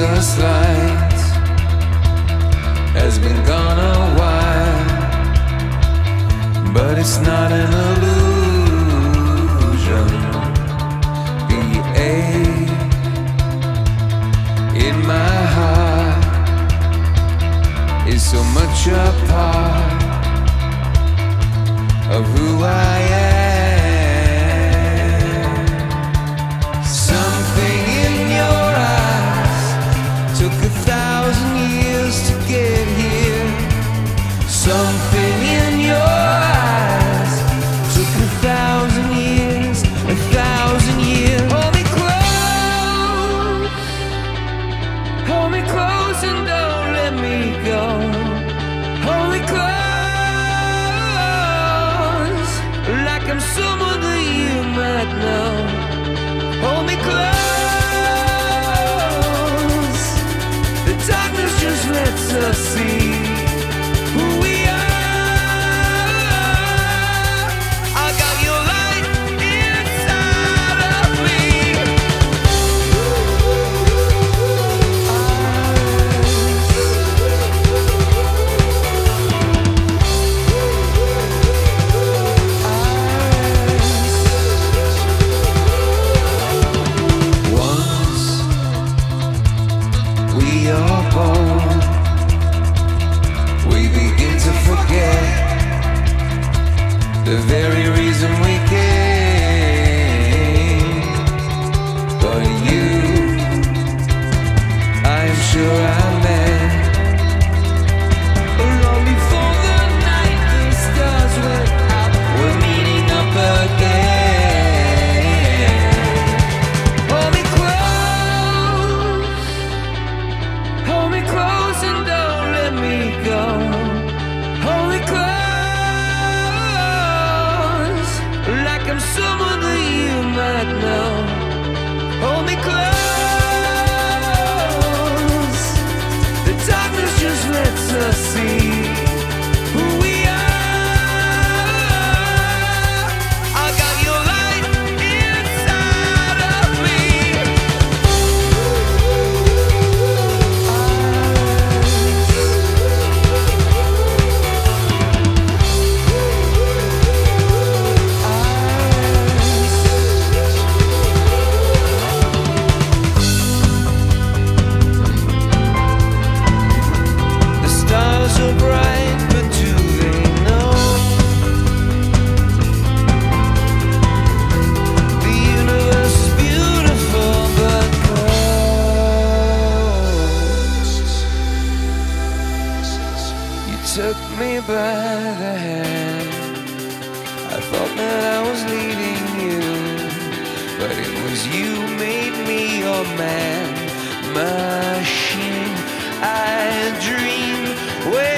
Us light has been gone a while, but it's not an illusion. The ache in my heart is so much a part of who I am. Something in your eyes took 1,000 years, 1,000 years. Hold me close, hold me close and don't let me go. Hold me close, like I'm someone that you might know. Hold me close, the darkness just lets us see. The very reason we came, but you, I'm sure I met long before the night the stars went out. We're meeting up again. Hold me close, hold me close and don't let me go. Hold me close, I'm someone that you might know. Hold me close, the darkness just lets us see who we are. I got your light inside of me. Took me by the hand. I thought that I was leading you, but it was you made me your man, machine. I dream.